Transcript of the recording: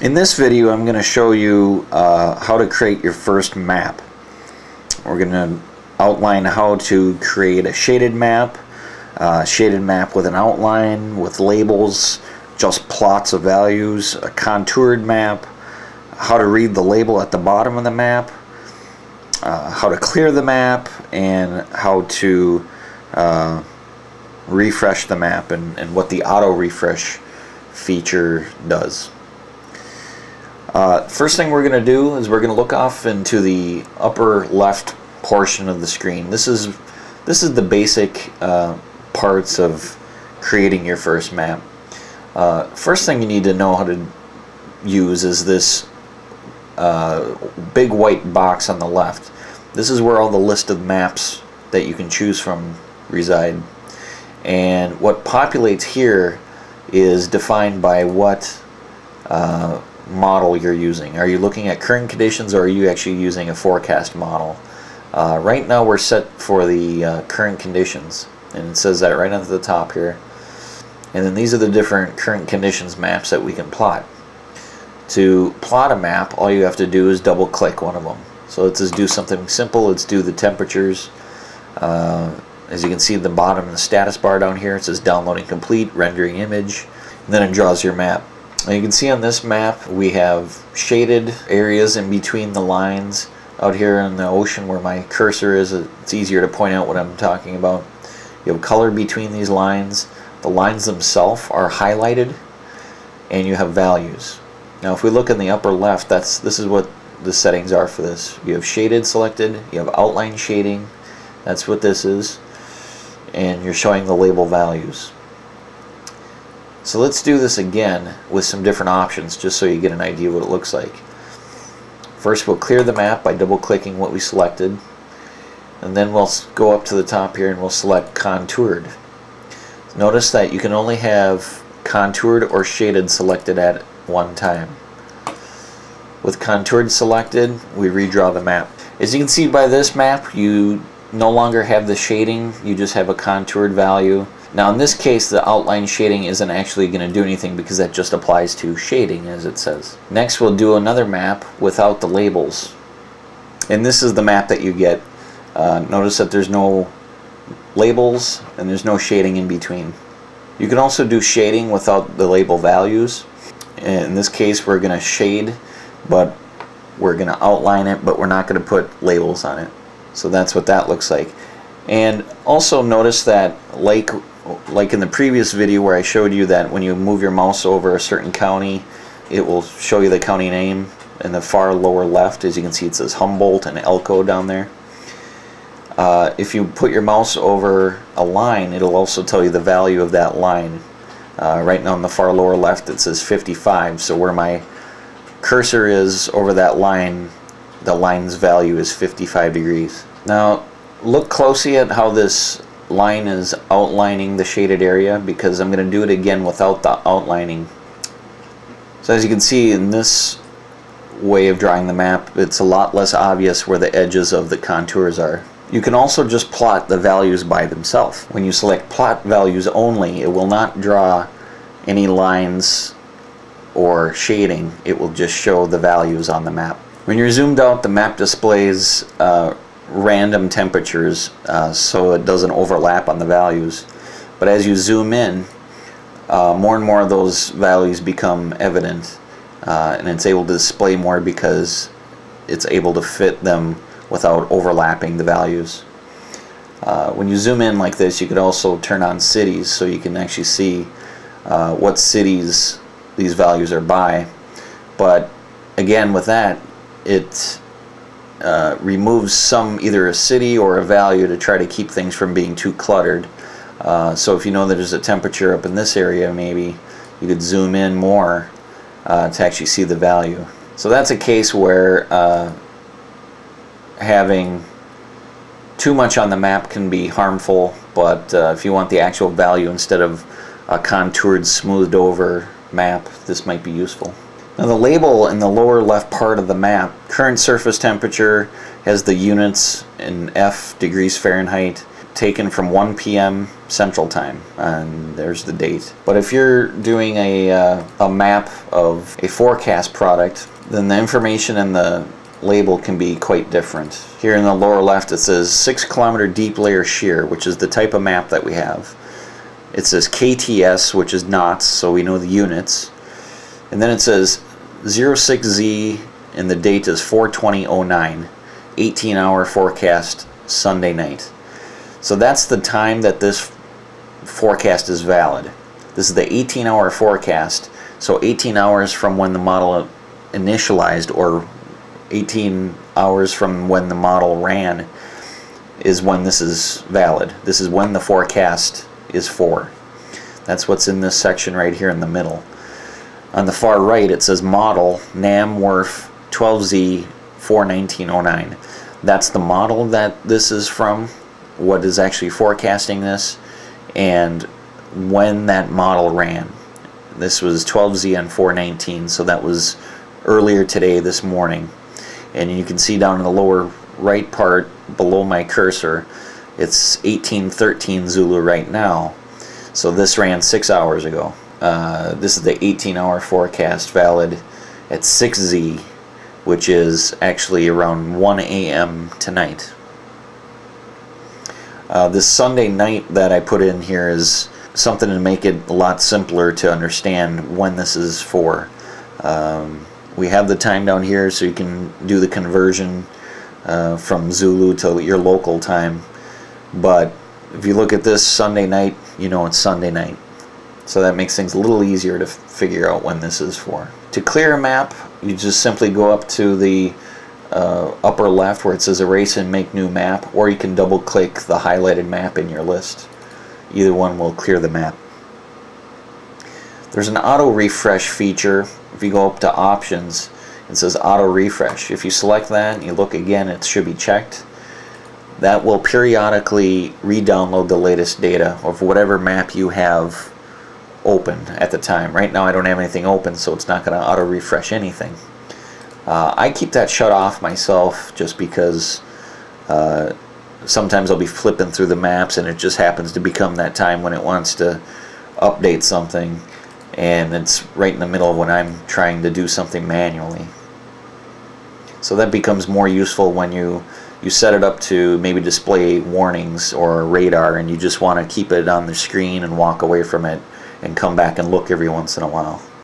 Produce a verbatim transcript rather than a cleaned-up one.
In this video I'm going to show you uh, how to create your first map. We're going to outline how to create a shaded map, uh, shaded map with an outline, with labels, just plots of values, a contoured map, how to read the label at the bottom of the map, uh, how to clear the map, and how to uh, refresh the map, and, and what the auto refresh feature does. Uh, first thing we're going to do is we're going to look off into the upper left portion of the screen. This is this is the basic uh, parts of creating your first map. Uh, first thing you need to know how to use is this uh, big white box on the left. This is where all the list of maps that you can choose from reside. And what populates here is defined by what uh, model you're using. Are you looking at current conditions, or are you actually using a forecast model? Uh, right now we're set for the uh, current conditions, and it says that right under the top here. And then these are the different current conditions maps that we can plot. To plot a map, all you have to do is double click one of them. So let's just do something simple. Let's do the temperatures. Uh, as you can see at the bottom in the status bar down here, it says downloading complete, rendering image, and then it draws your map. Now you can see on this map we have shaded areas in between the lines. Out here in the ocean where my cursor is, it's easier to point out what I'm talking about. You have color between these lines. The lines themselves are highlighted, and you have values. Now if we look in the upper left, that's this is what the settings are for this. You have shaded selected, you have outline shading, that's what this is, and you're showing the label values. So let's do this again with some different options just so you get an idea of what it looks like. First we'll clear the map by double clicking what we selected, and then we'll go up to the top here and we'll select contoured. Notice that you can only have contoured or shaded selected at one time. With contoured selected, we redraw the map. As you can see by this map, you no longer have the shading, you just have a contoured value. Now in this case the outline shading isn't actually going to do anything because that just applies to shading, as it says. Next we'll do another map without the labels, and this is the map that you get. Uh, notice that there's no labels and there's no shading in between. You can also do shading without the label values. In this case we're going to shade, but we're going to outline it, but we're not going to put labels on it. So that's what that looks like. And also notice that, like like in the previous video where I showed you that when you move your mouse over a certain county, it will show you the county name in the far lower left. As you can see, it says Humboldt and Elko down there. Uh, if you put your mouse over a line, it'll also tell you the value of that line. Uh, right now in the far lower left it says fifty-five, so where my cursor is over that line, the line's value is fifty-five degrees. Now look closely at how this line is outlining the shaded area, because I'm going to do it again without the outlining. So as you can see in this way of drawing the map, it's a lot less obvious where the edges of the contours are. You can also just plot the values by themselves. When you select plot values only, it will not draw any lines or shading, it will just show the values on the map. When you're zoomed out, the map displays uh, random temperatures, uh, so it doesn't overlap on the values. But as you zoom in, uh, more and more of those values become evident, uh, and it's able to display more because it's able to fit them without overlapping the values. Uh, when you zoom in like this, you could also turn on cities, so you can actually see uh, what cities these values are by. But again, with that, it Uh, removes some, either a city or a value, to try to keep things from being too cluttered. Uh, so if you know that there's a temperature up in this area, maybe you could zoom in more uh, to actually see the value. So that's a case where uh, having too much on the map can be harmful, but uh, if you want the actual value instead of a contoured, smoothed over map, this might be useful. Now the label in the lower left part of the map, current surface temperature, has the units in F degrees Fahrenheit. taken from one P M Central Time, and there's the date. But if you're doing a, uh, a map of a forecast product, then the information in the label can be quite different. Here in the lower left it says six kilometer deep layer shear, which is the type of map that we have. It says K T S, which is knots, so we know the units. And then it says zero six Z, and the date is four twenty oh nine, eighteen hour forecast Sunday night. So that's the time that this forecast is valid. This is the eighteen hour forecast, so eighteen hours from when the model initialized, or eighteen hours from when the model ran, is when this is valid. This is when the forecast is for. That's what's in this section right here in the middle. On the far right it says model N A M W R F twelve Z four nineteen oh nine. That's the model that this is from, what is actually forecasting this, and when that model ran. This was twelve Z on four nineteen, so that was earlier today, this morning. And you can see down in the lower right part below my cursor it's eighteen thirteen Zulu right now, so this ran six hours ago. Uh, this is the eighteen hour forecast valid at six Z, which is actually around one A M tonight. Uh, this Sunday night that I put in here is something to make it a lot simpler to understand when this is for. Um, we have the time down here so you can do the conversion uh, from Zulu to your local time, but if you look at this Sunday night, you know it's Sunday night. So that makes things a little easier to figure out when this is for. To clear a map, you just simply go up to the uh, upper left where it says erase and make new map, or you can double click the highlighted map in your list. Either one will clear the map. There's an auto refresh feature. If you go up to options, it says auto refresh. If you select that and you look again, it should be checked. That will periodically re-download the latest data of whatever map you have open at the time. Right now I don't have anything open, so it's not going to auto refresh anything. Uh, I keep that shut off myself just because uh, sometimes I'll be flipping through the maps and it just happens to become that time when it wants to update something, and it's right in the middle of when I'm trying to do something manually. So that becomes more useful when you you set it up to maybe display warnings or radar, and you just want to keep it on the screen and walk away from it and come back and look every once in a while.